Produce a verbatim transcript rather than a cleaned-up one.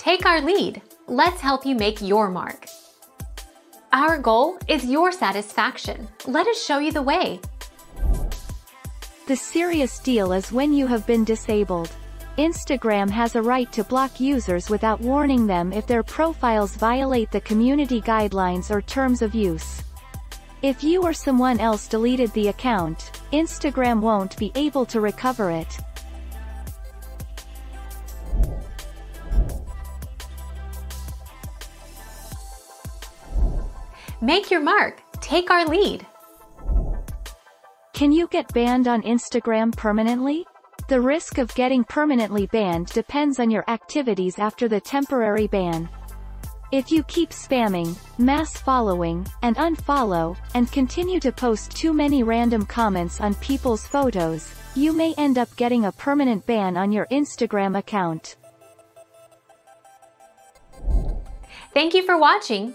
Take our lead. Let's help you make your mark. Our goal is your satisfaction. Let us show you the way. The serious deal is when you have been disabled. Instagram has a right to block users without warning them if their profiles violate the community guidelines or terms of use. If you or someone else deleted the account, Instagram won't be able to recover it. Make your mark. Take our lead. Can you get banned on Instagram permanently? The risk of getting permanently banned depends on your activities after the temporary ban. If you keep spamming, mass following, and unfollow, and continue to post too many random comments on people's photos, you may end up getting a permanent ban on your Instagram account. Thank you for watching.